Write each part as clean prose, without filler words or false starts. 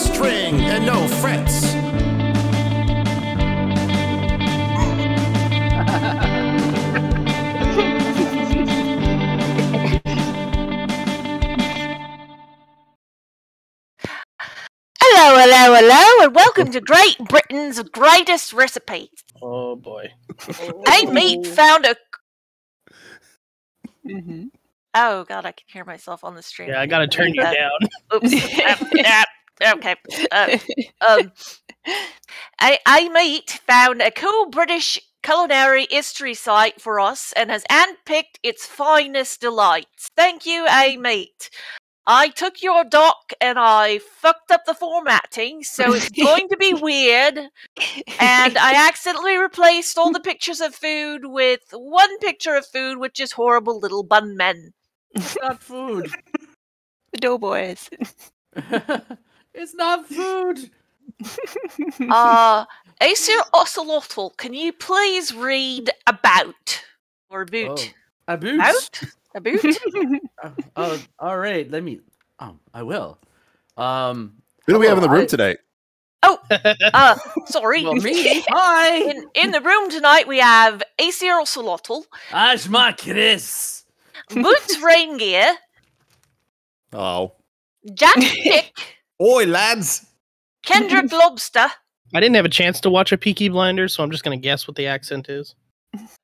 string and no frets. Hello, hello, hello, and welcome to Great Britain's Greatest Recipe. Oh boy. Hey, meat found a... Mm-hmm. Oh god, I can hear myself on the stream. Yeah, I gotta turn you down. Oops. Okay. A Meat found a cool British culinary history site for us and has handpicked its finest delights. Thank you, A Meat. I took your doc and I fucked up the formatting, so it's going to be weird. And I accidentally replaced all the pictures of food with one picture of food, which is horrible little bun men. It's not food. The doughboys. It's not food. Aesir Ocelotl, can you please read about or boot? Oh. About? A boot? All right, let me. I will. Who do we have in the room tonight? Oh, sorry. Well, me. Hi. In the room tonight, we have Aesir Ocelotl, Asma Chris Boots Raingear. Oh. Jack Chick. Oi, lads. Kendrick Lobstar. I didn't have a chance to watch a Peaky Blinders, so I'm just going to guess what the accent is.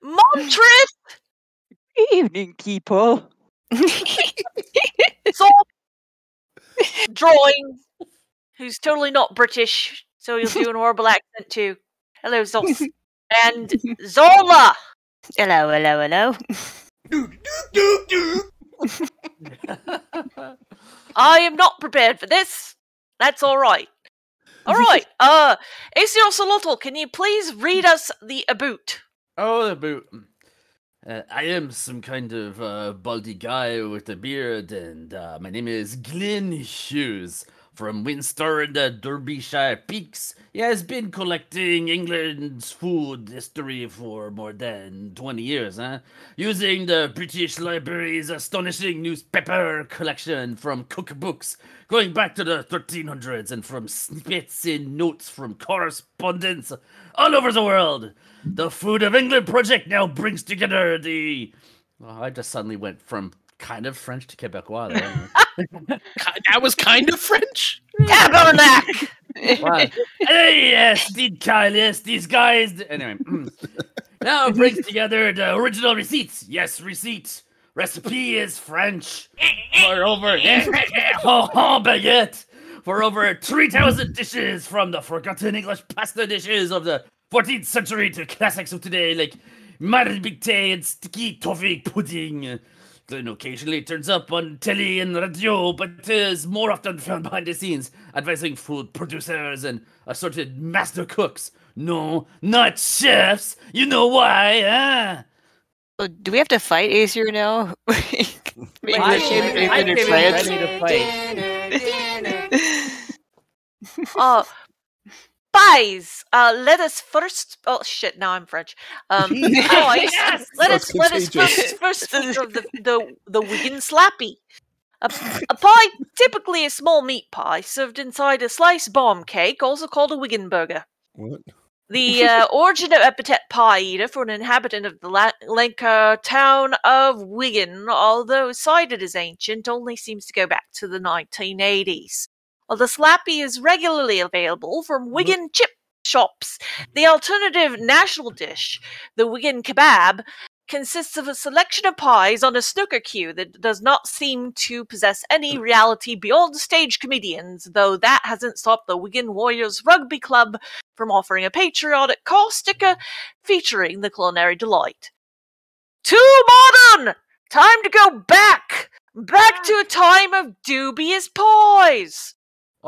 Montrith. Evening, people. Zol drawing, who's totally not British, so he'll do an horrible accent too. Hello, Zol. And Zola. Hello, hello, hello. Do, do, do, do. I am not prepared for this. That's all right. All right. Aesir Ocelotl, can you please read us the aboot? Oh, the aboot. I am some kind of baldy guy with a beard, and my name is Glyn Hughes from Windsor in the Derbyshire Peaks. He has been collecting England's food history for more than 20 years, huh? Using the British Library's astonishing newspaper collection from cookbooks, going back to the 1300s, and from snippets and notes from correspondence all over the world. The Food of England project now brings together the... Oh, I just suddenly went from kind of French to Quebecois there. That was kind of French? Tabernacle! Wow. Hey, yes, did Kyle, yes, these guys... Anyway. Now it brings together the original receipts. Yes, receipt. Recipe is French. For over... baguette. For over 3,000 dishes, from the forgotten English pasta dishes of the 14th century to classics of today, like marmite and sticky toffee pudding. Then occasionally turns up on telly and radio, but is more often found behind the scenes, advising food producers and assorted master cooks. No, not chefs. You know why, huh? Well, do we have to fight Aesir now? I Guys, let us first. Oh shit! Now I'm French. Guys, yes! let us first speak of the Wigan slappy, a pie, typically a small meat pie served inside a sliced bomb cake, also called a Wigan burger. What? The origin of epithet pie eater for an inhabitant of the Lancashire town of Wigan, although cited as ancient, only seems to go back to the 1980s. While the slappy is regularly available from Wigan chip shops, the alternative national dish, the Wigan kebab, consists of a selection of pies on a snooker cue that does not seem to possess any reality beyond stage comedians, though that hasn't stopped the Wigan Warriors Rugby Club from offering a patriotic call sticker featuring the culinary delight. Too modern! Time to go back! Back to a time of dubious pies!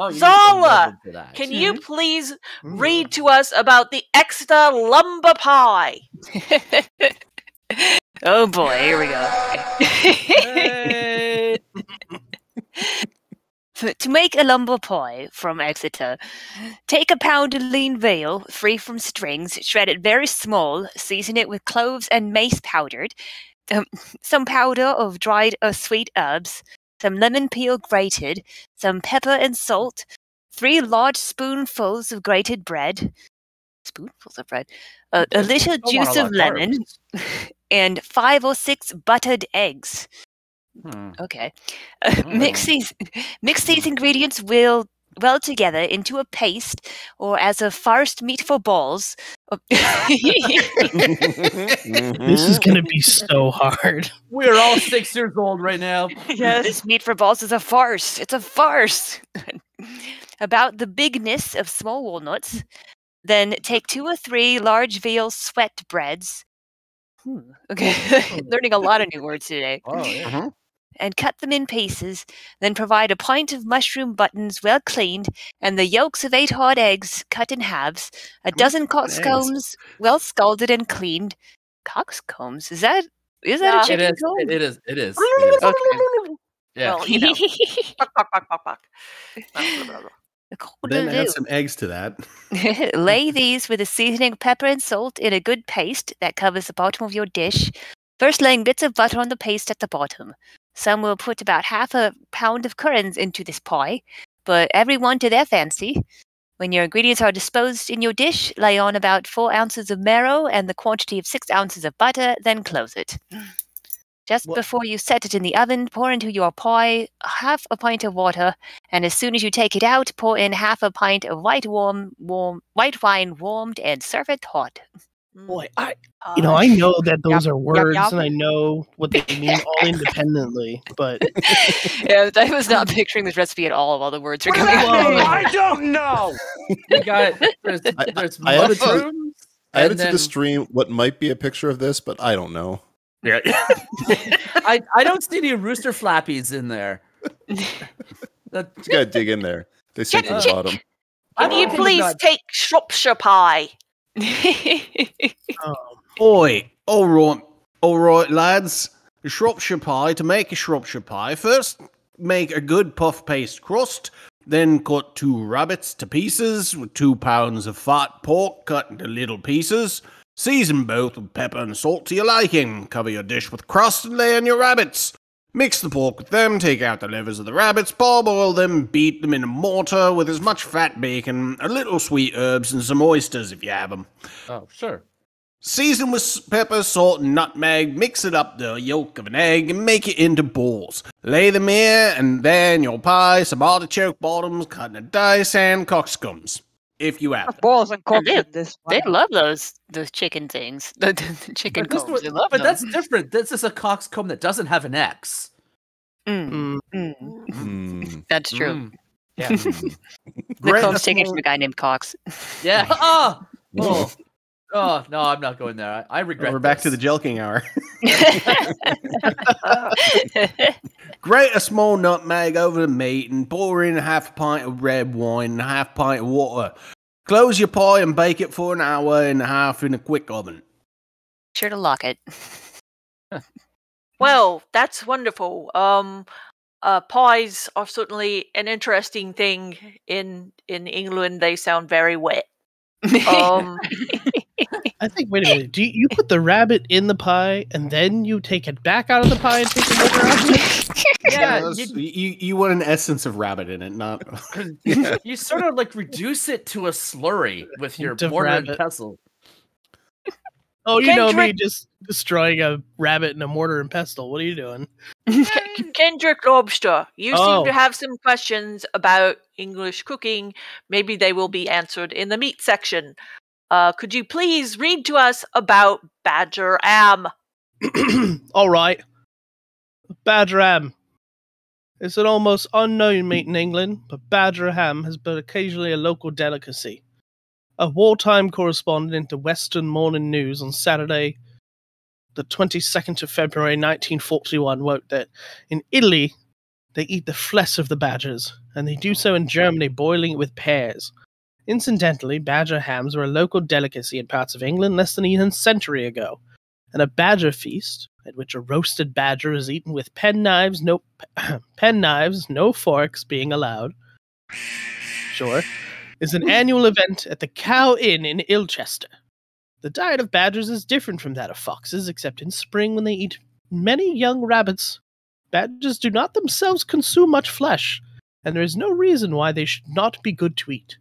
Oh, Zola, can you please read to us about the Exeter lumber pie? Oh boy, here we go. To make a lumber pie from Exeter, take a pound of lean veal, free from strings, shred it very small, season it with cloves and mace powdered, some powder of dried or sweet herbs, some lemon peel grated, some pepper and salt, 3 large spoonfuls of grated bread, a little juice of lemon, and 5 or 6 buttered eggs. Okay. Mix these ingredients well together into a paste, or as a farced meat for balls. This is going to be so hard. We're all 6 years old right now. Yes. This meat for balls is a farce. It's a farce. About the bigness of small walnuts. Then take 2 or 3 large veal sweat breads. Okay. Learning a lot of new words today. Oh, yeah. And cut them in pieces. Then provide a pint of mushroom buttons well cleaned, and the yolks of 8 hard eggs cut in halves, a dozen cockscombs well scalded and cleaned. Cockscombs? Is that a chicken comb? It is. Okay. Yeah. Well, you know. Then add some eggs to that. Lay these with a seasoning of pepper and salt in a good paste that covers the bottom of your dish. First laying bits of butter on the paste at the bottom. Some will put about half a pound of currants into this pie, but everyone to their fancy. When your ingredients are disposed in your dish, lay on about 4 ounces of marrow and the quantity of 6 ounces of butter, then close it. Just before you set it in the oven, pour into your pie half a pint of water, and as soon as you take it out, pour in half a pint of white wine warmed, and serve it hot. Boy, I know that those are words, and I know what they mean all independently, but yeah, I was not picturing this recipe at all while the words are coming. I don't know. We got there's mushrooms. I added to the stream what might be a picture of this, but I don't know. Yeah, I don't see any rooster flappies in there. You gotta dig in there. They sit at the bottom. Can you please take Shropshire pie? Oh boy! All right, lads. Shropshire pie. To make a Shropshire pie, first make a good puff paste crust. Then cut 2 rabbits to pieces with 2 pounds of fat pork cut into little pieces. Season both with pepper and salt to your liking. Cover your dish with crust and lay on your rabbits. Mix the pork with them, take out the livers of the rabbits, parboil them, beat them in a mortar with as much fat bacon, a little sweet herbs, and some oysters if you have them. Oh, sure. Season with pepper, salt, and nutmeg, mix it up the yolk of an egg, and make it into balls. Lay them here and there in your pie, some artichoke bottoms, cut in a dice, and cockscombs. If you have balls and cockscombs, they love those chicken things. The chicken combs, they love them. But that's different. This is a cockscomb that doesn't have an X. That's true. Yeah. The comb's taken from a guy named Cox. Yeah. Oh no, I'm not going there. I regret. We're back to the jelking hour. Grate a small nutmeg over the meat and pour in half a pint of red wine and half pint of water. Close your pie and bake it for 1.5 hours in a quick oven. Be sure to lock it. Well, that's wonderful. Pies are certainly an interesting thing in England. They sound very wet. I think. Wait a minute. Do you put the rabbit in the pie and then you take it back out of the pie and take another rabbit? Yeah, you want an essence of rabbit in it, not. Yeah. You sort of like reduce it to a slurry with your mortar and pestle. Oh, you know me, just destroying a rabbit in a mortar and pestle. What are you doing? Kendrick Lobstar, you seem to have some questions about English cooking. Maybe they will be answered in the meat section. Could you please read to us about badger am? All right. Badger ham. It's an almost unknown meat in England, but badger ham has been occasionally a local delicacy. A wartime correspondent to Western Morning News on Saturday, the 22nd of February 1941, wrote that in Italy, they eat the flesh of the badgers, and they do so in Germany, boiling it with pears. Incidentally, badger hams were a local delicacy in parts of England less than even a century ago, and a badger feast, at which a roasted badger is eaten with pen knives, no forks being allowed, sure, is an annual event at the Cow Inn in Ilchester. The diet of badgers is different from that of foxes, except in spring when they eat many young rabbits. Badgers do not themselves consume much flesh, and there is no reason why they should not be good to eat.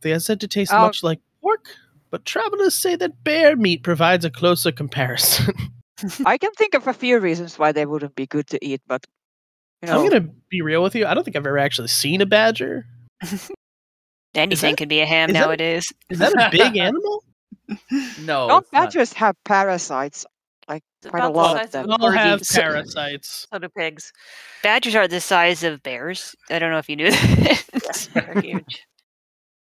They are said to taste much like pork, but travelers say that bear meat provides a closer comparison. I can think of a few reasons why they wouldn't be good to eat, but you know. I'm going to be real with you. I don't think I've ever actually seen a badger. Anything could be a ham nowadays. Is that a big animal? No. Don't badgers have parasites? Like quite a lot of them. They all have parasites. So do pigs. Badgers are the size of bears. I don't know if you knew that. They're huge.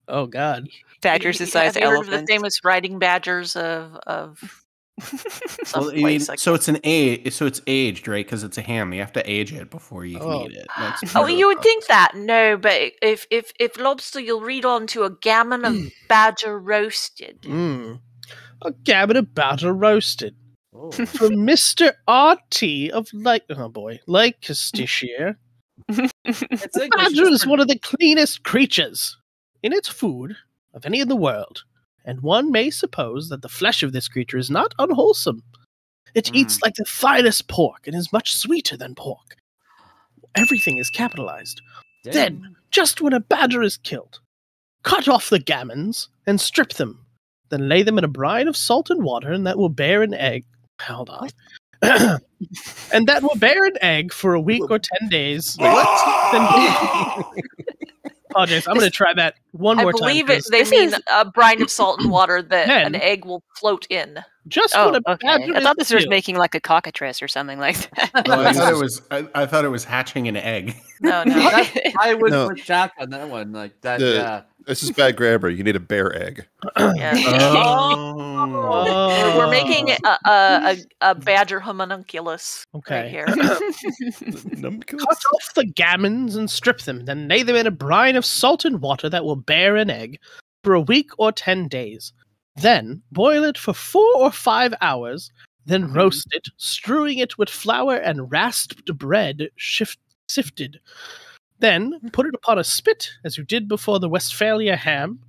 Oh God. Badgers the size of elephants. Heard of the famous riding badgers of well, so it's an age, so it's aged, right? Because it's a ham. You have to age it before you can eat it. Oh, you would think that. No, but if lobster, you'll read on to a gammon of badger roasted. Mm. A gammon of badger roasted. Oh. From Mr. R.T. of Leicestershire. Badger is one of the cleanest creatures in its food of any in the world. And one may suppose that the flesh of this creature is not unwholesome. It eats like the finest pork and is much sweeter than pork. Everything is capitalized. Damn. Then, just when a badger is killed, cut off the gammons and strip them. Then lay them in a brine of salt and water, and that will bear an egg. Hold on. And that will bear an egg for a week or 10 days. What? Apologies, I'm going to try that one more time. I believe it. They mean a brine of salt and water that an egg will float in. Just I thought this was making like a cockatrice or something like that. No, I thought it was. I thought it was hatching an egg. No, no. I would put Jack on that one. Like that. This is bad grammar. You need a bear egg. Yeah. Oh. We're making a badger homunculus. Okay. Right here. Cut off the gammons and strip them, then lay them in a brine of salt and water that will bear an egg for a week or 10 days. Then boil it for 4 or 5 hours, then roast it, strewing it with flour and rasped bread sifted. Then put it upon a spit, as you did before the Westphalia ham.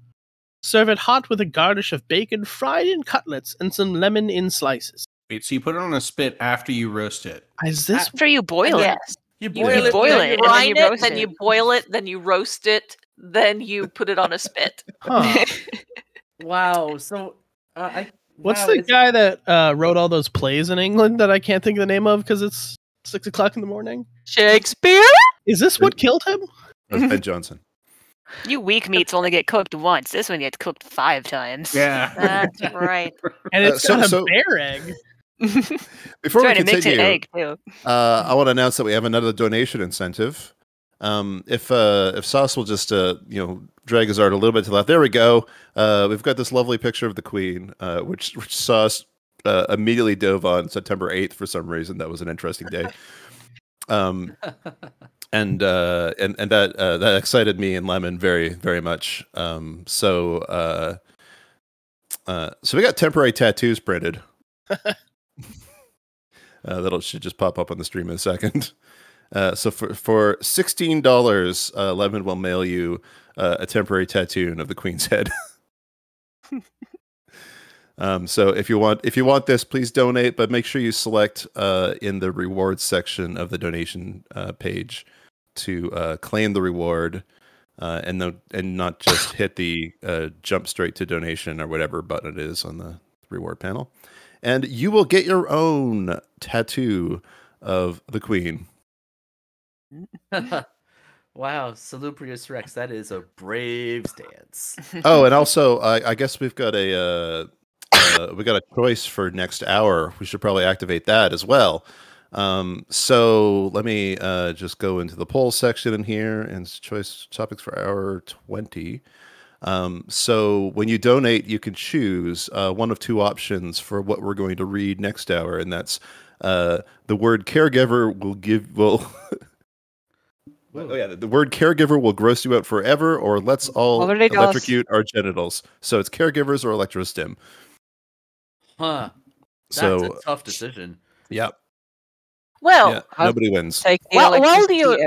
Serve it hot with a garnish of bacon fried in cutlets and some lemon in slices. Wait, so you put it on a spit after you roast it? Is this after you boil it? You boil it, then you roast it, then you boil it, then you roast it, then you put it on a spit. Huh. Wow. So, what's the guy that wrote all those plays in England that I can't think of the name of because it's 6 o'clock in the morning? Shakespeare? Is this what killed him? That's Ben Jonson. You weak meats only get cooked once. This one gets cooked 5 times. Yeah. That's right. And it's got a bear egg. Before we continue, I want to announce that we have another donation incentive. If Sauce will just drag his art a little bit to the left, there we go. We've got this lovely picture of the Queen, which Sauce immediately dove on September 8th for some reason. That was an interesting day. And that excited me and Lemon very, very much. So we got temporary tattoos printed. That should just pop up on the stream in a second. So for $16, Lemon will mail you a temporary tattoo of the Queen's head. So if you want this, please donate, but make sure you select in the rewards section of the donation page to claim the reward, and not just hit the jump straight to donation or whatever button it is on the reward panel, and you will get your own tattoo of the Queen. Wow, Salubrious Rex, that is a brave stance. Oh, and also, I guess we've got a choice for next hour. We should probably activate that as well. So let me just go into the poll section in here and choice topics for hour 20. So when you donate, you can choose one of two options for what we're going to read next hour, and that's the word caregiver will oh yeah, the word caregiver will gross you out forever, or let's all electrocute our genitals. So it's caregivers or electrostim. Huh. That's a tough decision. Yeah. Well, nobody wins. While you're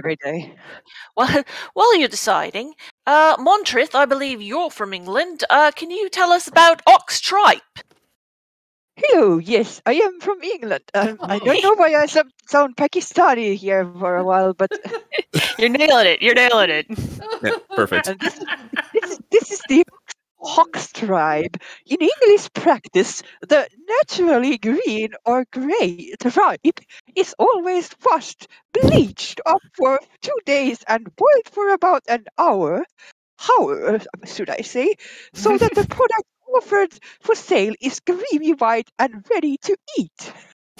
deciding, Montrith, I believe you're from England. Can you tell us about ox tripe? Hello, yes, I am from England. I don't know why I sound Pakistani here for a while, but... You're nailing it, you're nailing it. Yeah, perfect. This is the Hox tribe. In English practice, the naturally green or grey tripe is always washed, bleached up for 2 days and boiled for about an hour. How should I say, so that the product offered for sale is creamy white and ready to eat.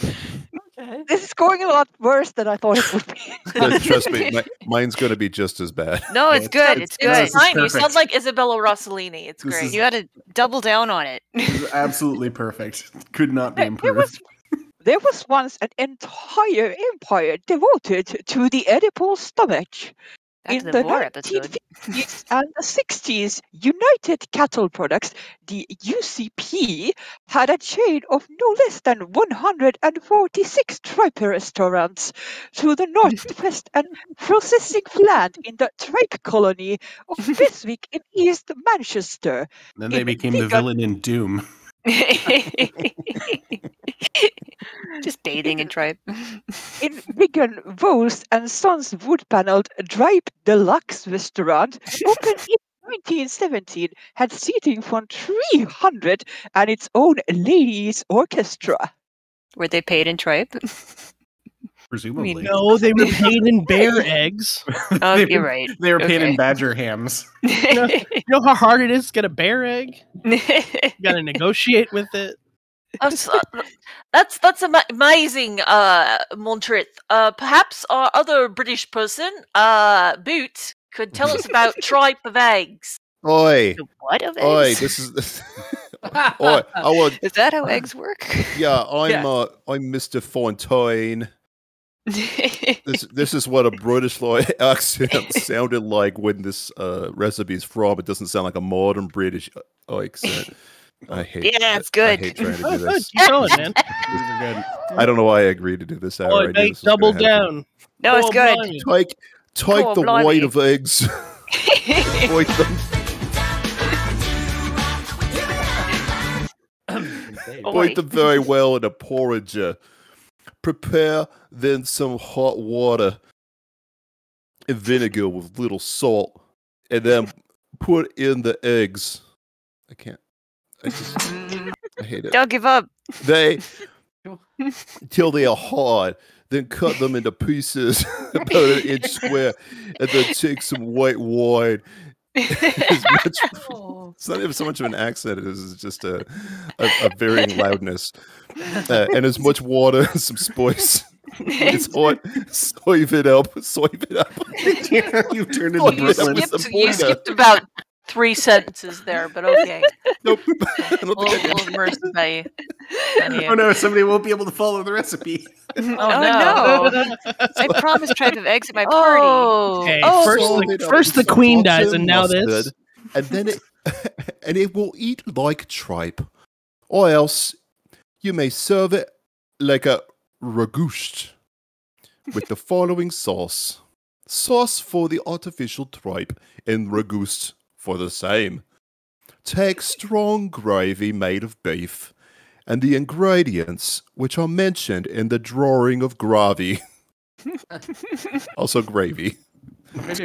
Okay. This is going a lot worse than I thought it would be. Trust me, mine's going to be just as bad. No, it's good. It's good. Mine, you sound like Isabella Rossellini. It's great. You had to double down on it. Absolutely perfect. Could not be improved. There was once an entire empire devoted to the edible stomach. In the 1950s and the 60s, United Cattle Products, the UCP, had a chain of no less than 146 tripe restaurants through the northwest and processing plant in the tripe colony of Fiswick in East Manchester. Then they became the villain in Doom. Just bathing in tripe. In Megan Vos and Son's wood-paneled Tripe Deluxe restaurant, opened in 1917, had seating for 300 and its own ladies' orchestra. Were they paid in tripe? Presumably. No, they were paid in bear eggs. Oh, you're right. They were paid in badger hams. You know how hard it is to get a bear egg? You got to negotiate with it. That's amazing, Montrith. Perhaps our other British person, Boot, could tell us about tripe of eggs. Oi! What of eggs? Oi! This is. Oi! Is that how eggs work? Yeah, I'm Mr. Fontaine. This is what a British accent sounded like when this recipe is from. It doesn't sound like a modern British accent. I hate. Yeah, it's good. I hate trying to do this. Keep going, man. I don't know why I agreed to do this. Double down. No, it's good. Take the white of eggs. Avoid them. Boil them very well in a porringer. Prepare then some hot water and vinegar with little salt, and then put in the eggs. I can't. I hate it. Don't give up. Till they are hard, then cut them into pieces about an inch square, and then take some white wine. It's not even so much of an accent; it is just a varying loudness, and as much water as some spice. It's hot. Soive it up. Soive it up. You've turned into Brooklyn. You skipped about 3 sentences there, but okay. Nope. Oh no, somebody won't be able to follow the recipe. Oh no. I promised tripe of eggs at my party. Okay. First the queen dies, and now this. And then it will eat like tripe. Or else you may serve it like a ragoût with the following sauce. Sauce for the artificial tripe and ragoût for the same. Take strong gravy made of beef and the ingredients which are mentioned in the drawing of gravy. Also gravy. It's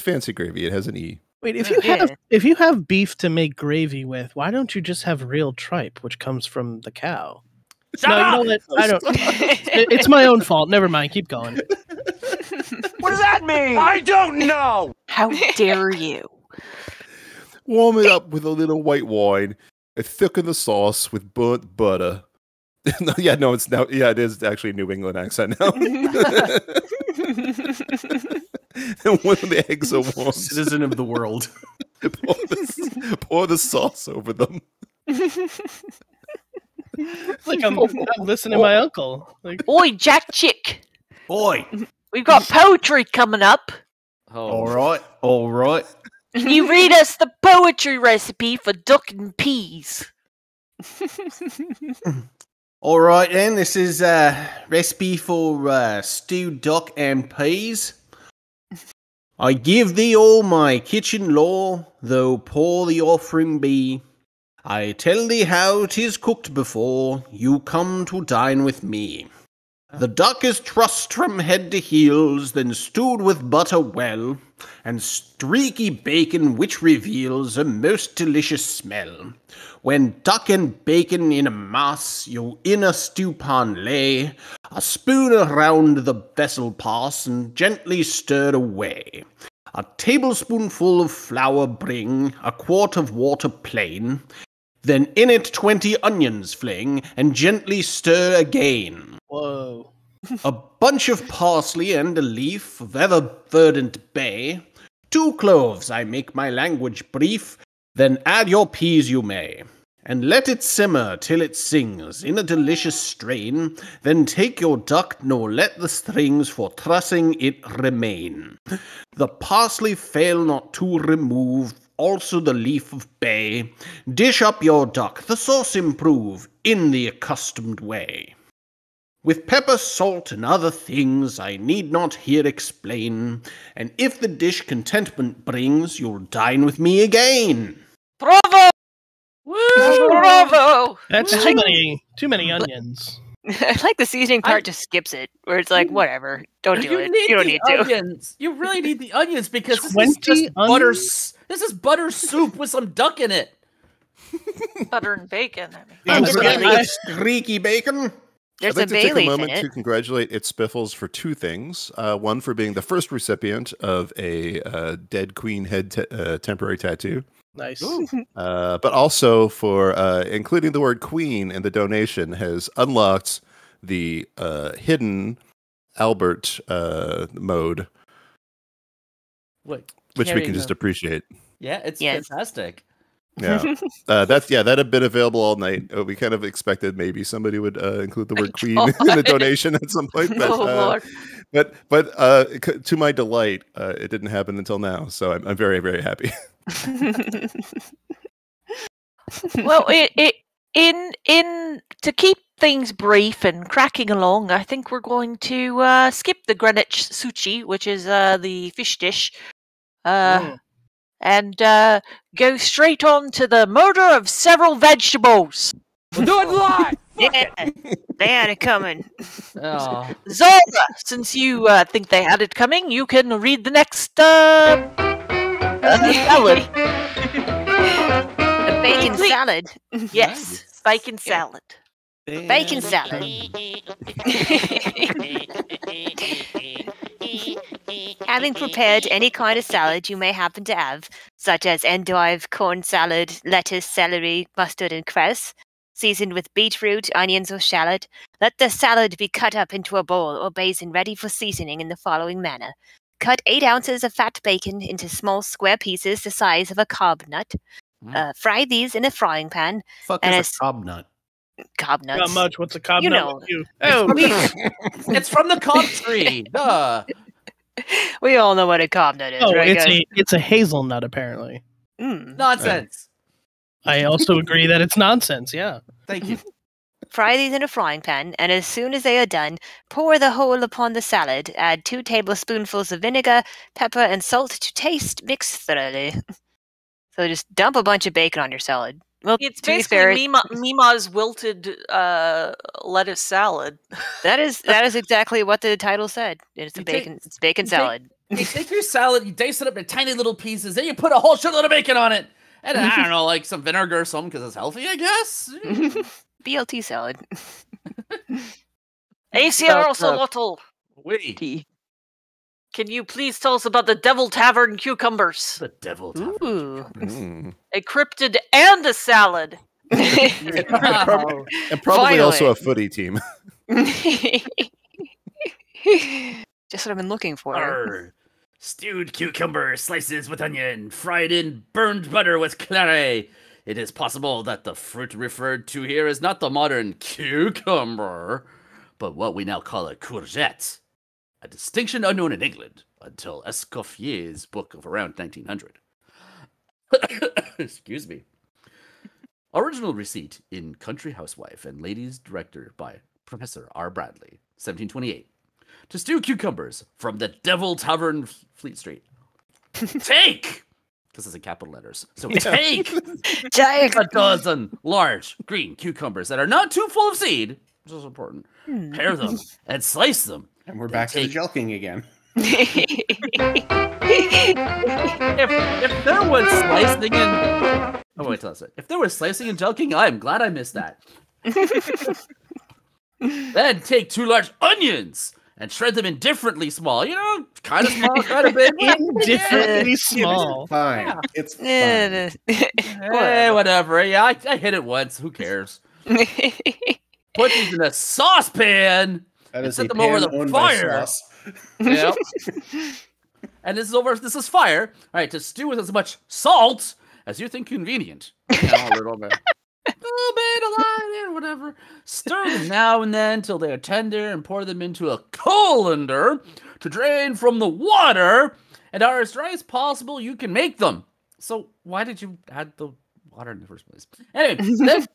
fancy gravy. It has an E. Wait, if you have beef to make gravy with, why don't you just have real tripe, which comes from the cow? No, you know what? I don't. It's my own fault. Never mind. Keep going. What does that mean? I don't know. How dare you? Warm it up with a little white wine and thicken the sauce with burnt butter. It is actually a New England accent now. And when the eggs are warm, citizen of the world, pour the sauce over them. It's like I'm listening to my uncle. Like, oi, Jack Chick. Oi. We've got poetry coming up. Oh. All right. Can you read us the poetry recipe for duck and peas? All right, then. This is a recipe for stewed duck and peas. I give thee all my kitchen lore, though poor the offering be. I tell thee how 'tis cooked before you come to dine with me. The duck is trussed from head to heels, then stewed with butter well, and streaky bacon which reveals a most delicious smell. When duck and bacon in a mass you in a stewpan lay, a spoon around the vessel pass and gently stir away. A tablespoonful of flour bring, a quart of water plain, then in it 20 onions fling, and gently stir again. Whoa. A bunch of parsley and a leaf of ever-verdant bay, 2 cloves, I make my language brief, then add your peas you may, and let it simmer till it sings in a delicious strain, then take your duck, nor let the strings for trussing it remain. The parsley fail not to remove, also the leaf of bay. Dish up your duck, the sauce improve, in the accustomed way. With pepper, salt, and other things I need not here explain, and if the dish contentment brings, you'll dine with me again. Bravo! Woo! Bravo! That's too many onions. I like the seasoning part just skips it, where it's like, whatever, don't do it. You don't need onions. You really need the onions, because this is butter soup with some duck in it. Butter and bacon. I mean. Streaky bacon. There's I'd like to take a moment to congratulate It's Spiffles for 2 things. One, for being the first recipient of a dead queen head temporary tattoo. Nice. But also for including the word queen in the donation has unlocked the hidden Albert mode. Look, which we can just appreciate. Yeah, it's fantastic. Yeah, that had been available all night. We kind of expected maybe somebody would include the word "queen" in a donation at some point, but to my delight, it didn't happen until now. So I'm very, very happy. Well, to keep things brief and cracking along, I think we're going to skip the Greenwich Sushi, which is the fish dish. And go straight on to the murder of several vegetables. We're doing live! They had it coming. Oh. Zola, since you think they had it coming, you can read the next salad. The bacon salad. Yes, bacon salad. Bacon salad. Having prepared any kind of salad you may happen to have, such as endive, corn salad, lettuce, celery, mustard, and cress, seasoned with beetroot, onions, or shallot, let the salad be cut up into a bowl or basin ready for seasoning in the following manner. Cut 8 ounces of fat bacon into small square pieces the size of a cob nut. Fry these in a frying pan. Fuck is a cob nut? Cob nuts. Not much. What's a cob nut? You know. Oh, it's from the cob tree. Duh. We all know what a cob nut is, right? It's a hazelnut, apparently. Nonsense. I also agree that it's nonsense. Yeah. Thank you. Fry these in a frying pan, and as soon as they are done, pour the whole upon the salad. Add 2 tablespoonfuls of vinegar, pepper, and salt to taste. Mix thoroughly. So just dump a bunch of bacon on your salad. Well, it's basically Mima's wilted lettuce salad. That is exactly what the title said. It's bacon salad. You take your salad, you dice it up into tiny little pieces, then you put a whole shitload of bacon on it, and I don't know, like some vinegar or something, because it's healthy, I guess. BLT salad. Aesir Ocelotl. Wait. Can you please tell us about the Devil Tavern cucumbers? The Devil Tavern cucumbers. A cryptid and a salad. and probably also a footy team. Just what I've been looking for. Stewed cucumber slices with onion, fried in burned butter with claret. It is possible that the fruit referred to here is not the modern cucumber, but what we now call a courgette. A distinction unknown in England until Escoffier's book of around 1900. Excuse me. Original receipt in Country Housewife and Ladies Director by Professor R. Bradley, 1728. To stew cucumbers from the Devil Tavern, Fleet Street. Take because it's in capital letters. So take a dozen large green cucumbers that are not too full of seed, which is important. Pare them and slice them. And we're back to the jelking again. If there was slicing and if there was slicing and jelking, I'm glad I missed that. Then take two large onions and shred them indifferently small. You know, kind of small, kind of big. Indifferently small. Fine. Yeah. It's fine. Hey, whatever. Yeah, I hit it once. Who cares? Put these in a saucepan and set them over the fire. Yep. And this is over. This is fire. All right, to stew with as much salt as you think convenient. Yeah, a little bit. Whatever. Stir them now and then till they are tender and pour them into a colander to drain from the water and are as dry as possible you can make them. So why did you add the water in the first place? Anyway, then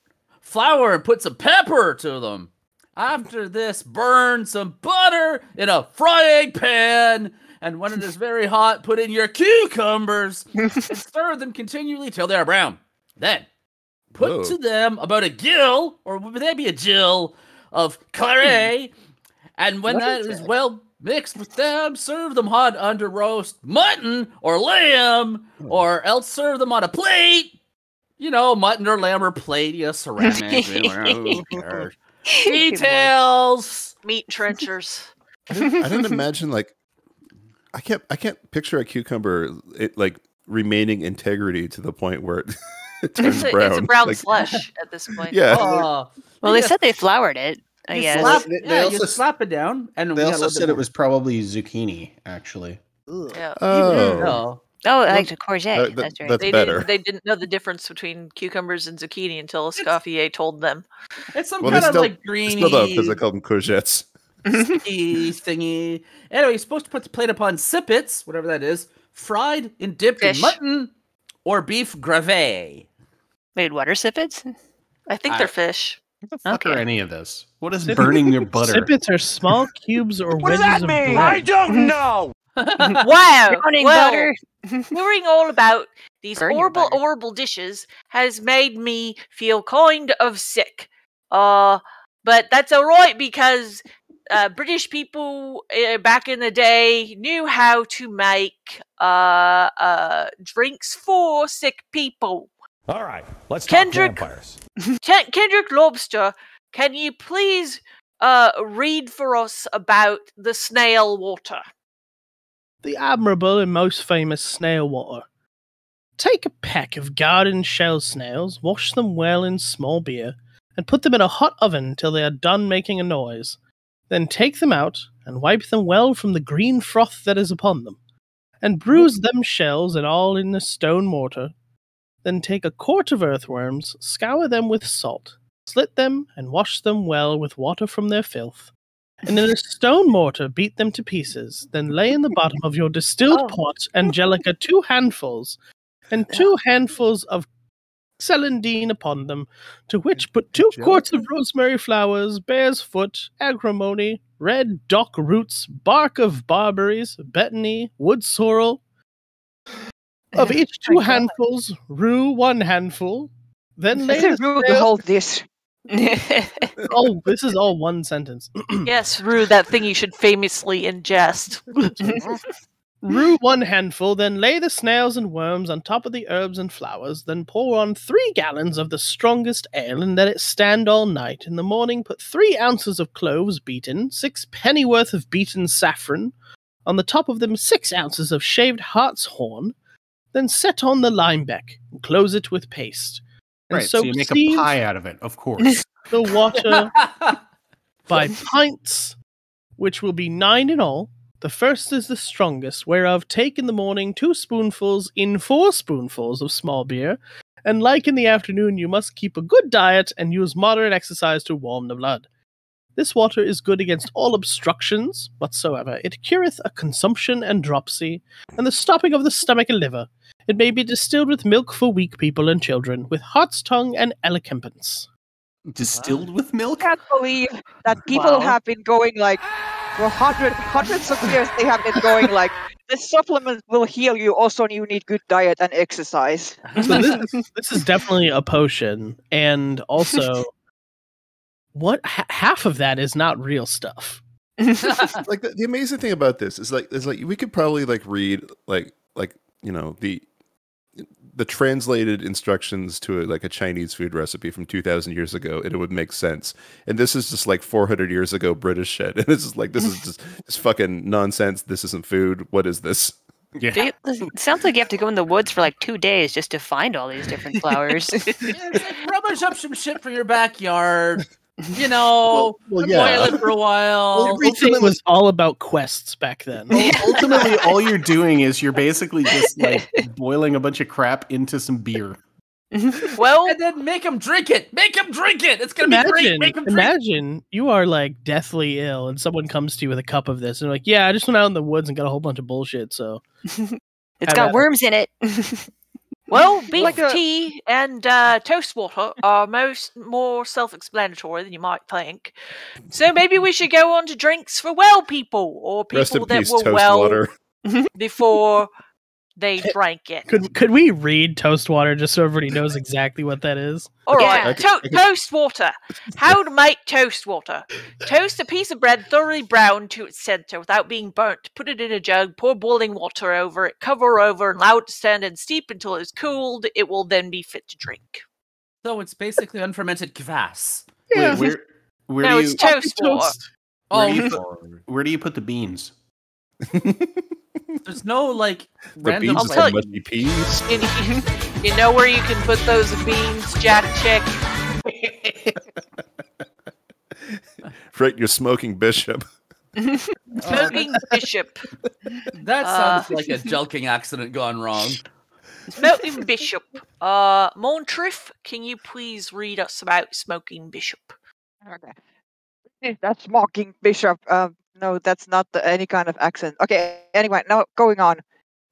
flour and put some pepper to them. After this, burn some butter in a frying pan and when it is very hot, put in your cucumbers and stir them continually till they are brown. Then put to them about a gill, or would that be a gill, of claret, and when that is well mixed with them, serve them hot under roast mutton or lamb, or else serve them on a plate. You know, mutton or lamb or plate, you know, ceramic. Details. Meat trenchers. I didn't imagine, like, I can't picture a cucumber, like, remaining integrity to the point where it... It's a brown slush at this point. Yeah. Oh. Well, they said they floured it, I guess. They also slap it down. And they also said it was probably zucchini, actually. Yeah. Oh, like a courgette. That's right. They didn't know the difference between cucumbers and zucchini until Escoffier told them. It's some kind of like greeny. Still though, because I call them courgettes. Thingy. Anyway, you're supposed to put the plate upon sippets, whatever that is, fried and dipped in mutton or beef gravy. Made water sippets? I think they're fish. What the fuck are any of this? What is burning your butter? Sippets are small cubes or wedges of bread. What does that mean? I don't know! Wow! Burning butter. Hearing all about these horrible dishes has made me feel kind of sick. But that's alright because British people back in the day knew how to make drinks for sick people. All right, let's talk vampires. Kendrick Lobstar, can you please read for us about the snail water? The admirable and most famous snail water. Take a pack of garden shell snails, wash them well in small beer, and put them in a hot oven till they are done making a noise. Then take them out, and wipe them well from the green froth that is upon them, and bruise them shells and all in a stone mortar. Then take a quart of earthworms, scour them with salt, slit them, and wash them well with water from their filth. And in a stone mortar beat them to pieces, then lay in the bottom of your distilled pot, angelica, 2 handfuls, and 2 handfuls of celandine upon them, to which put 2 quarts of rosemary flowers, bear's foot, agrimony, red dock roots, bark of barberries, betony, wood sorrel. Of each 2 handfuls, rue 1 handful. Then lay this. Oh, this is all one sentence. Yes, rue, that thing you should famously ingest. Rue 1 handful, then lay the snails and worms on top of the herbs and flowers, then pour on 3 gallons of the strongest ale, and let it stand all night. In the morning, put 3 ounces of cloves beaten, 6 pennyworth of beaten saffron, on the top of them 6 ounces of shaved hart's horn, then set on the limebeck, and close it with paste. And right, so you make a pie out of it, of course. The water by pints, which will be 9 in all. The first is the strongest, whereof take in the morning 2 spoonfuls in 4 spoonfuls of small beer, and like in the afternoon you must keep a good diet and use moderate exercise to warm the blood. This water is good against all obstructions whatsoever. It cureth a consumption and dropsy, and the stopping of the stomach and liver. It may be distilled with milk for weak people and children, with hart's tongue and elecampans. Distilled with milk? I can't believe that people have been going like... For hundreds of years they have been going like, this supplement will heal you, also you need good diet and exercise. So this is definitely a potion. And also, half of that is not real stuff. Like the amazing thing about this is like we could probably like read like you know the translated instructions to a Chinese food recipe from 2,000 years ago, and it would make sense. And this is just like 400 years ago British shit. And it's just like, this is just fucking nonsense. This isn't food. What is this? Yeah. It sounds like you have to go in the woods for like 2 days just to find all these different flowers. Yeah, it's like rubbish up some shit from your backyard. You know, boil it for a while. Well, everything was all about quests back then. Ultimately, all you're doing is you're basically just like boiling a bunch of crap into some beer. Well, and then make them drink it. Make them drink it. It's gonna be great. Make them drink. Imagine you are like deathly ill, and someone comes to you with a cup of this, and they're like, "Yeah, I just went out in the woods and got a whole bunch of bullshit." So it's got worms in it. Well, beef tea and toast water are more self-explanatory than you might think. So maybe we should go on to drinks for well people, or people that peace, were well water. Before they drank it. Could we read toast water just so everybody knows exactly what that is? All right, toast water. How to make toast water. Toast a piece of bread thoroughly browned to its center without being burnt. Put it in a jug, pour boiling water over it, cover over, and allow it to stand and steep until it's cooled. It will then be fit to drink. So it's basically unfermented kvass. Yeah. Wait, where it's toast water. Where do you put the beans? There's no like random muddy peas. You know where you can put those beans, Jack Chick. Frick, you're smoking bishop. Smoking bishop. That sounds like a jelking accident gone wrong. Smoking bishop. Montrith, can you please read us about smoking bishop? Okay. That's smoking bishop. No, that's not any kind of accent. Okay, anyway, now going on.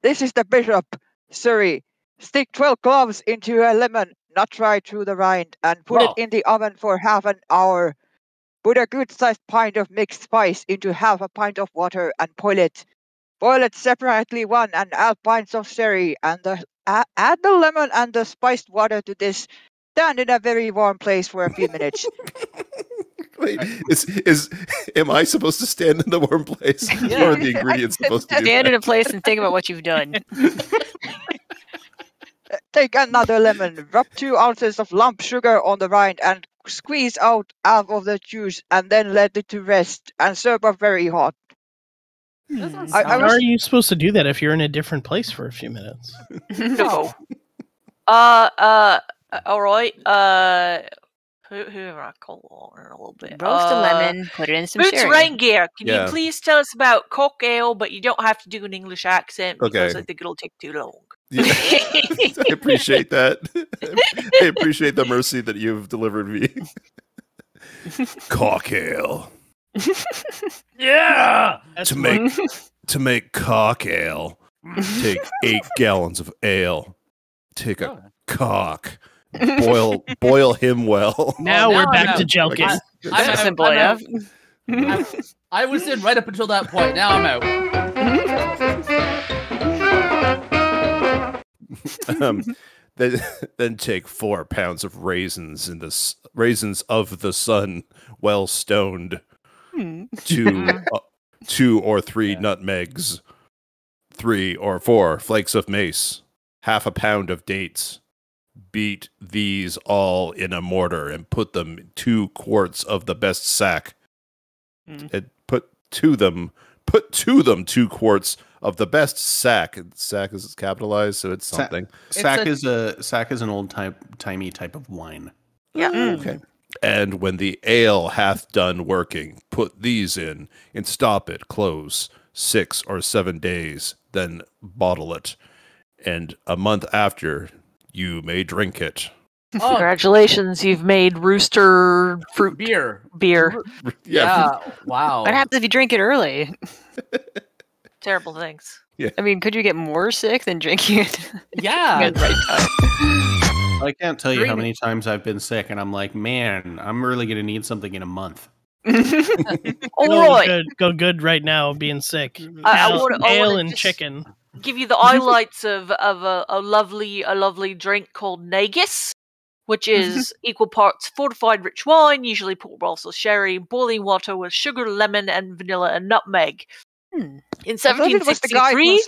This is the bishop, Surrey. Stick 12 cloves into a lemon, not dry through the rind, and put it in the oven for half an hour. Put a good-sized pint of mixed spice into half a pint of water and boil it. Boil it separately 1½ pints of sherry, and add the lemon and the spiced water to this. Stand in a very warm place for a few minutes. Wait, am I supposed to stand in the warm place? Yeah. Or are the ingredients supposed to do stand that? In a place and think about what you've done. Take another lemon, rub 2 ounces of lump sugar on the rind and squeeze out half of the juice, and then let it to rest and serve up very hot. How are you supposed to do that if you're in a different place for a few minutes? No. All right. Who I call on in a little bit. Roast a lemon, put it in some sherry. Boots Raingear, can you please tell us about cock ale, but you don't have to do an English accent because I think it'll take too long. Yeah. I appreciate that. I appreciate the mercy that you've delivered me. Cock ale. Yeah! To make cock ale, take 8 gallons of ale. Take a cock. Boil him well. Now we're back to joking. I was in right up until that point. Now I'm out. Then take 4 pounds of raisins of the sun, well stoned. 2 or 3 nutmegs, 3 or 4 flakes of mace, half a pound of dates. Beat these all in a mortar and put them in 2 quarts of the best sack. And put to them 2 quarts of the best sack. And sack is capitalized, so it's something. Sack is an old timey type of wine. Yeah. Okay. And when the ale hath done working, put these in and stop it close 6 or 7 days, then bottle it, and a month after. You may drink it. Oh. Congratulations, you've made rooster fruit beer. Yeah. Wow. What happens if you drink it early? Terrible things. Yeah. I mean, could you get more sick than drinking it? Yeah. I can't tell you how many times I've been sick, and I'm like, man, I'm really going to need something in a month. All right, go good right now. Being sick, ale and chicken. Give you the highlights of a lovely drink called negus, which is equal parts fortified rich wine, usually port Russell sherry, boiling water with sugar, lemon, and vanilla and nutmeg. In 1763,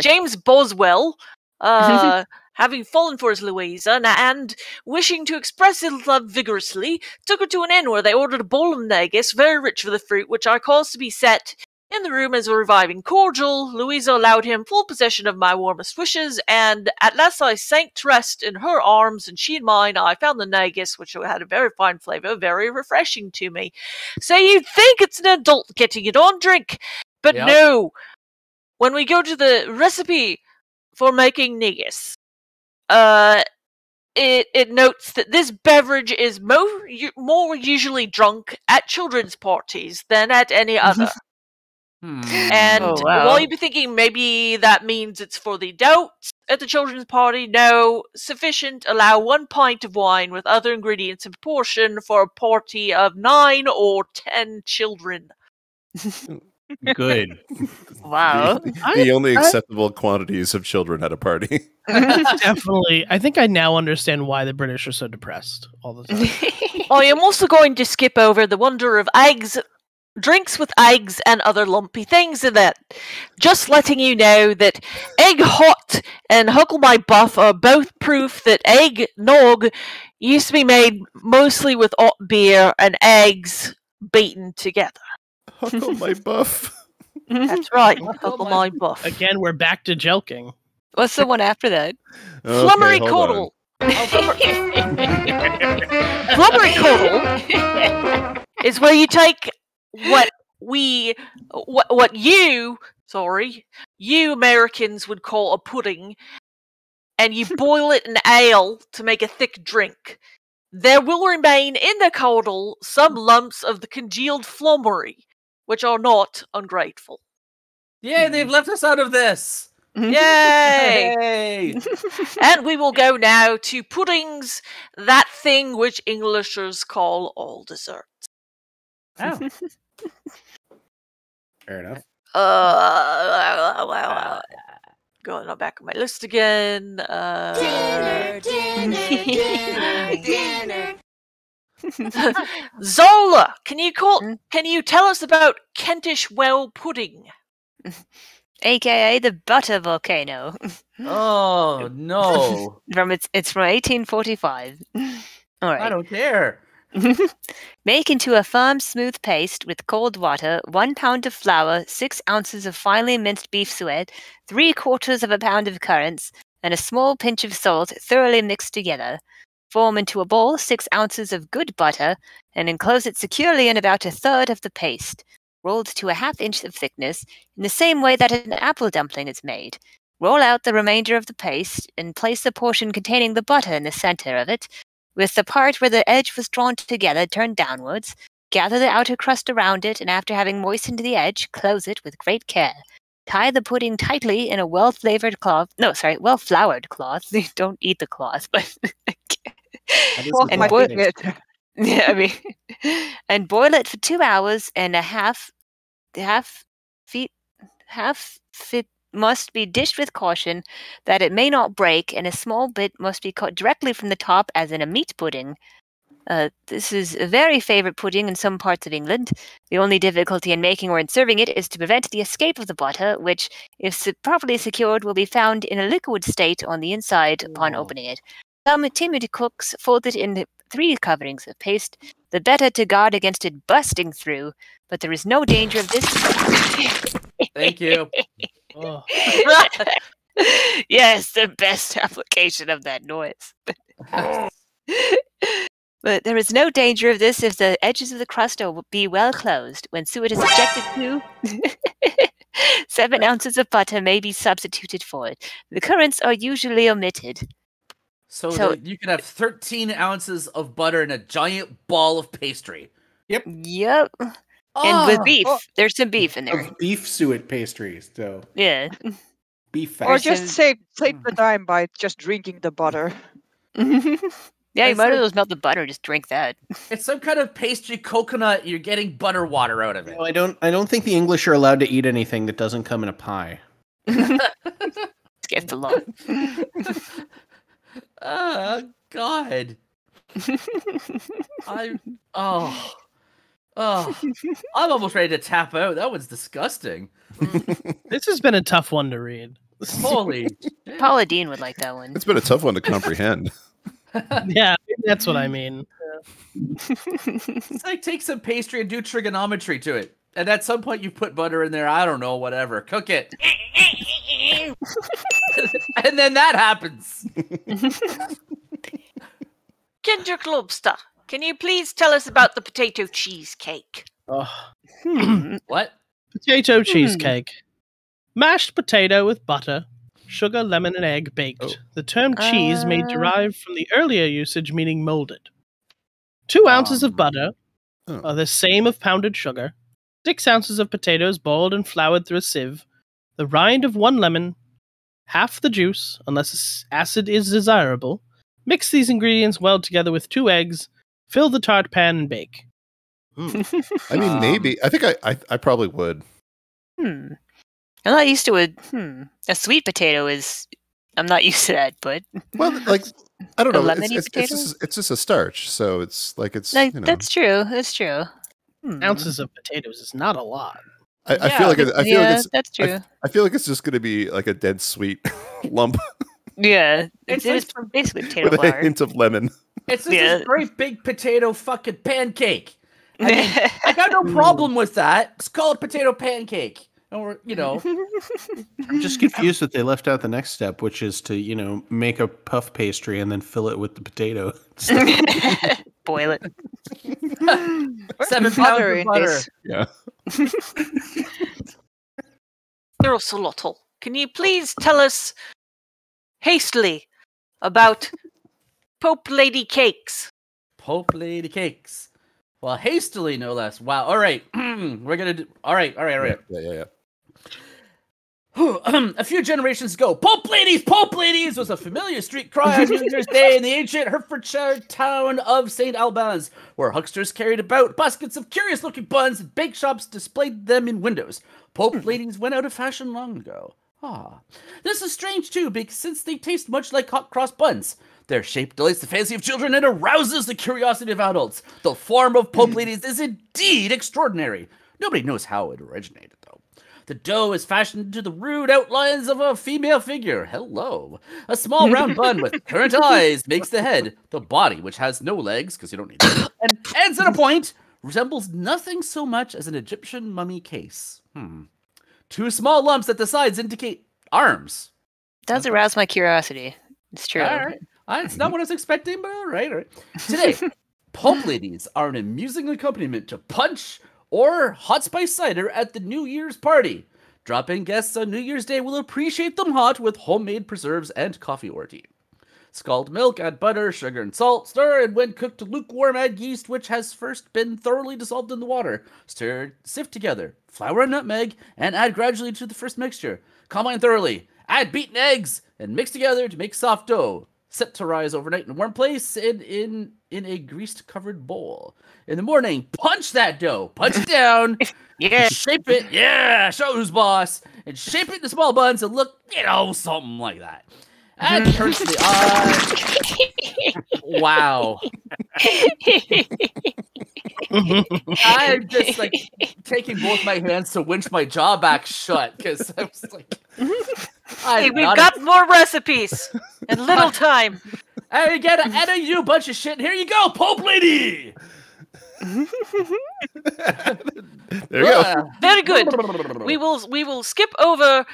James Boswell, having fallen for his Louisa and wishing to express his love vigorously, took her to an inn where they ordered a bowl of negus, very rich with the fruit, which I caused to be set in the room as a reviving cordial. Louisa allowed him full possession of my warmest wishes, and at last I sank to rest in her arms, and she in mine. I found the negus, which had a very fine flavour, very refreshing to me. So you'd think it's an adult getting it on drink, but no. When we go to the recipe for making negus, it notes that this beverage is more usually drunk at children's parties than at any other. And while you'd be thinking maybe that means it's for the adults at the children's party, no. Sufficient, allow 1 pint of wine with other ingredients in proportion for a party of 9 or 10 children. Good. Wow. The only acceptable quantities of children at a party. Definitely. I think I now understand why the British are so depressed all the time. I am also going to skip over the wonder of eggs. Drinks with eggs and other lumpy things in that. Just letting you know that Egg Hot and Huckle My Buff are both proof that egg nog used to be made mostly with hot beer and eggs beaten together. Huckle My Buff. That's right. Huckle My Buff. Again, we're back to jelking. What's the one after that? Okay, Flummery Coddle. Flummery Coddle is where you take what you Americans would call a pudding, and you boil it in ale to make a thick drink. There will remain in the caudal some lumps of the congealed flummery, which are not ungrateful. Yay, they've left us out of this! Yay! And we will go now to puddings, that thing which Englishers call all desserts. Oh. Fair enough. Going on back on my list again. Dinner. Zola, can you tell us about Kentish Whale Pudding? AKA the butter volcano. Oh no. It's from 1845. All right. I don't care. Make into a firm, smooth paste with cold water, 1 pound of flour, 6 ounces of finely minced beef suet, 3/4 of a pound of currants, and a small pinch of salt thoroughly mixed together. Form into a ball 6 ounces of good butter, and enclose it securely in about 1/3 of the paste, rolled to a 1/2 inch of thickness, in the same way that an apple dumpling is made. Roll out the remainder of the paste, and place the portion containing the butter in the center of it, with the part where the edge was drawn together turned downwards. Gather the outer crust around it, and after having moistened the edge, close it with great care. Tie the pudding tightly in a well-flavored cloth. No, sorry, well-floured cloth. Don't eat the cloth, but and boil it. Yeah, I mean, and boil it for 2 hours and a half. Half feet must be dished with caution that it may not break, and a small bit must be cut directly from the top as in a meat pudding. This is a very favorite pudding in some parts of England. The only difficulty in making or in serving it is to prevent the escape of the butter, which, if properly secured, will be found in a liquid state on the inside upon opening it. Some timid cooks fold it in 3 coverings of paste, the better to guard against it busting through, but there is no danger of this. Thank you. Oh. Yes, the best application of that noise. But there is no danger of this if the edges of the crust will be well closed. When suet is subjected to, 7 ounces of butter may be substituted for it. The currants are usually omitted. So you can have 13 ounces of butter and a giant ball of pastry. Yep. Yep. Oh, and with beef. Oh. There's some beef in there. Beef suet pastries, though. Yeah. Beef fat. Or just save the time by just drinking the butter. Yeah, you might as well melt the butter. Just drink that. It's some kind of pastry coconut. You're getting butter water out of it. No, I don't think the English are allowed to eat anything that doesn't come in a pie. Get the lot. Oh God. I'm almost ready to tap out. That one's disgusting. This has been a tough one to read. Holy. Paula Dean would like that one. It's been a tough one to comprehend. Yeah, that's what I mean. It's like take some pastry and do trigonometry to it. And at some point you put butter in there, I don't know, whatever. Cook it. And then that happens. Kendrick Lobstar, can you please tell us about the potato cheesecake? What? Potato cheesecake. Mashed potato with butter, sugar, lemon, and egg baked. Oh. The term cheese may derive from the earlier usage meaning molded. 2 ounces of butter are the same of pounded sugar, 6 ounces of potatoes boiled and floured through a sieve, the rind of 1 lemon, half the juice, unless acid is desirable. Mix these ingredients well together with 2 eggs, fill the tart pan and bake. I mean, maybe. I think I probably would. I'm not used to a sweet potato is, I'm not used to that, but. Well, like, I don't know. It's just a starch, so it's like, you know. That's true, that's true. Ounces of potatoes is not a lot. I feel like it's just going to be like a dead sweet lump. Yeah, it's basically potato with a hint of lemon. It's just this great big potato fucking pancake. I mean, I got no problem with that. It's called potato pancake. Or, you know, I'm just confused that they left out the next step, which is to, you know, make a puff pastry and then fill it with the potato. Boil it. 7 pounds of butter. Yeah. Aesir Ocelotl, can you please tell us hastily about Pope Lady Cakes? Pope Lady Cakes. Well, hastily, no less. Wow. All right. We're going to do. All right. Yeah. A few generations ago, Pope Ladies was a familiar street cry on New Year's Day in the ancient Hertfordshire town of St. Albans, where hucksters carried about baskets of curious-looking buns and bake shops displayed them in windows. Pope Ladies went out of fashion long ago. This is strange, too, because since they taste much like hot cross buns. Their shape delights the fancy of children and arouses the curiosity of adults. The form of Pope Ladies is indeed extraordinary. Nobody knows how it originated, though. The dough is fashioned into the rude outlines of a female figure. Hello. A small round bun with currant eyes makes the head. The body, which has no legs, because you don't need it, and ends at a point, resembles nothing so much as an Egyptian mummy case. 2 small lumps at the sides indicate arms. Does arouse my curiosity. It's true. All right. It's not what I was expecting, but all right. Today, Pope Ladies are an amusing accompaniment to punch or hot spice cider at the New Year's party. Drop-in guests on New Year's Day will appreciate them hot with homemade preserves and coffee or tea. Scald milk, add butter, sugar, and salt. Stir, and when cooked to lukewarm, add yeast, which has first been thoroughly dissolved in the water. Stir, sift together, flour and nutmeg, and add gradually to the first mixture. Combine thoroughly. Add beaten eggs and mix together to make soft dough. Set to rise overnight in a warm place and in a greased-covered bowl. In the morning, punch that dough. Punch it down. Shape it. Show who's boss. And shape it into small buns and look, you know, something like that. And turn to the eye. Wow. I'm just, like, taking both my hands to winch my jaw back shut because I was like... Hey, we've got more recipes and little time. And again, I know you do a bunch of shit. Here you go, Pope Lady. There you go. Very good. We will skip over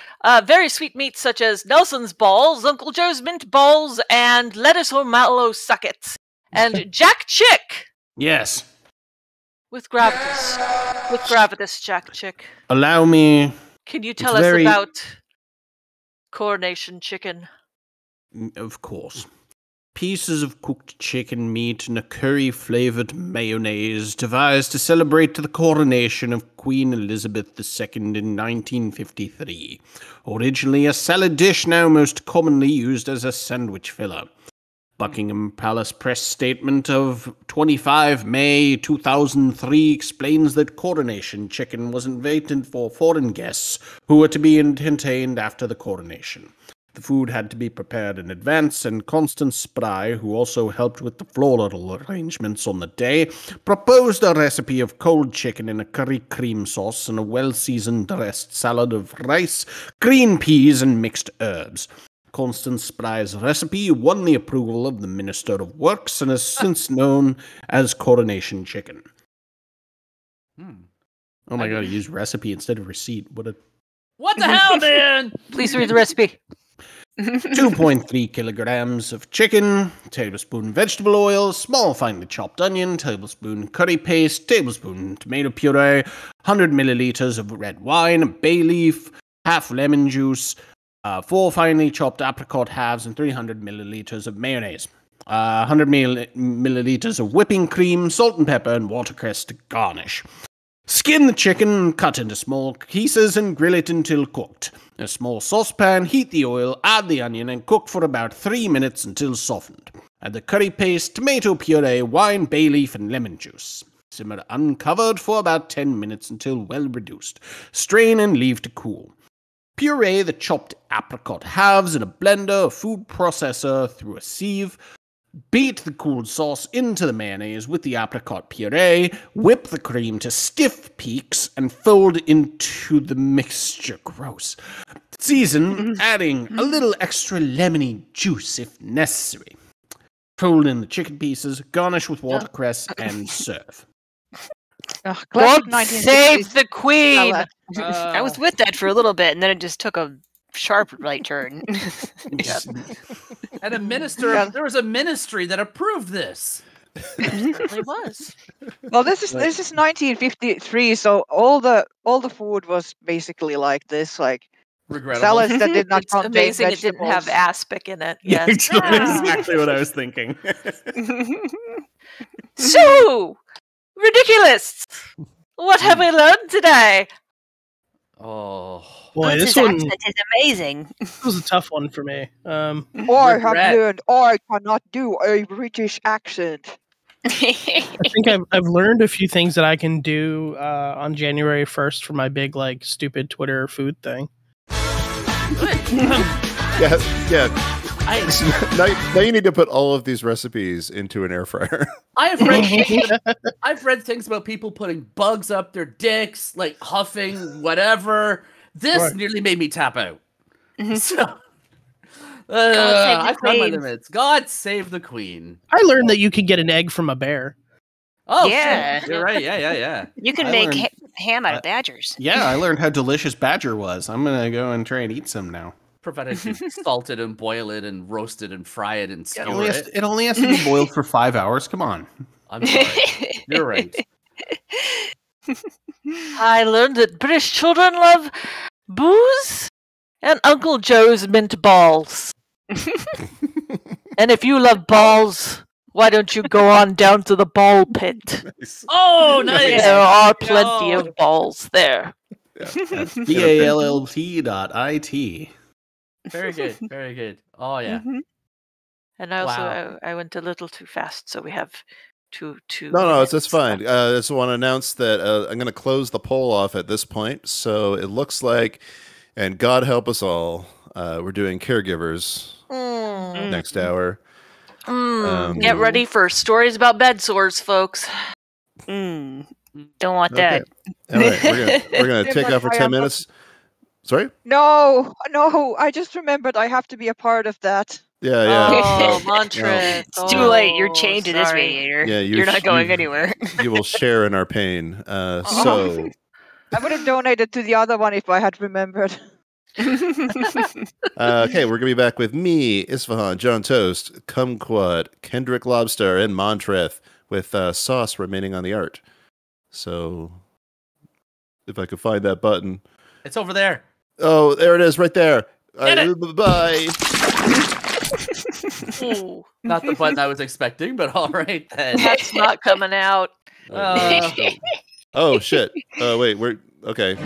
very sweet meats such as Nelson's balls, Uncle Joe's mint balls, and lettuce or mallow suckets, and Jack Chick. Yes. With gravitas. With gravitas, Jack Chick. Allow me. Can you tell us about Coronation chicken? Of course. Pieces of cooked chicken meat and a curry-flavored mayonnaise devised to celebrate the coronation of Queen Elizabeth II in 1953. Originally a salad dish, now most commonly used as a sandwich filler. Buckingham Palace press statement of 25 May 2003 explains that Coronation Chicken was invented for foreign guests who were to be entertained after the coronation. The food had to be prepared in advance, and Constance Spry, who also helped with the floral arrangements on the day, proposed a recipe of cold chicken in a curry cream sauce and a well-seasoned dressed salad of rice, green peas, and mixed herbs. Constance Spry's recipe won the approval of the Minister of Works and is since known as Coronation Chicken. Oh my God, I used recipe instead of receipt. What the hell, man? Please read the recipe. 2.3 kilograms of chicken, tablespoon vegetable oil, small finely chopped onion, tablespoon curry paste, tablespoon tomato puree, 100 milliliters of red wine, bay leaf, half lemon juice, 4 finely chopped apricot halves, and 300 milliliters of mayonnaise. 100 milliliters of whipping cream, salt and pepper, and watercress to garnish. Skin the chicken, cut into small pieces, and grill it until cooked. In a small saucepan, heat the oil, add the onion, and cook for about 3 minutes until softened. Add the curry paste, tomato puree, wine, bay leaf, and lemon juice. Simmer uncovered for about 10 minutes until well reduced. Strain and leave to cool. Puree the chopped apricot halves in a blender or food processor through a sieve. Beat the cooled sauce into the mayonnaise with the apricot puree. Whip the cream to stiff peaks and fold into the mixture. Gross. Season, adding a little extra lemony juice if necessary. Fold in the chicken pieces, garnish with watercress, and serve. Oh, God save the Queen! I was with that for a little bit, and then it just took a sharp right turn. Yep. And a minister, there was a ministry that approved this. It was. Well, this is 1953, so all the food was basically like this, like regrettable salads that did not contain vegetables. Amazing, it didn't have aspic in it. Yes. Exactly what I was thinking. So ridiculous! What have we learned today? Oh boy, this one is amazing. This was a tough one for me. I have learned I cannot do a British accent. I think I've learned a few things that I can do on January 1st for my big like stupid Twitter food thing. Yeah. Now you need to put all of these recipes into an air fryer. I've read things about people putting bugs up their dicks, like huffing, whatever. This nearly made me tap out. So, I found my limits. God save the Queen. I learned that you can get an egg from a bear. Oh, yeah. Sure. You're right. Yeah. You can make ham out of badgers. Yeah, I learned how delicious badger was. I'm going to go and try and eat some now. Provided you salt it and boil it and roast it and fry it and skewer it. It only has to be boiled for 5 hours. Come on. I'm sorry. You're right. I learned that British children love booze and Uncle Joe's mint balls. And if you love balls, why don't you go on down to the ball pit? Nice. Oh, nice. There are plenty of balls there. Yeah. BALLT.IT. Very good, very good. Oh yeah. And also, I went a little too fast, so we have two. No, it's fine. I just want to announce that I'm going to close the poll off at this point. So it looks like, and God help us all, we're doing caregivers next hour. Get ready for stories about bed sores, folks. Don't want that. All right, we're gonna take off for 10 minutes. Sorry? No, I just remembered I have to be a part of that. Yeah. Oh, Montrith. No. It's too late. You're chained to this radiator. Yeah, you're not going anywhere. You will share in our pain. So I would have donated to the other one if I had remembered. Okay, we're going to be back with me, Isfahan, John Toast, Kumquat, Kendrick Lobstar, and Montrith with sauce remaining on the art. So if I could find that button. It's over there. Oh, there it is, right there. Bye. Not the button I was expecting, but all right then. That's not coming out. Oh shit! Oh wait, okay.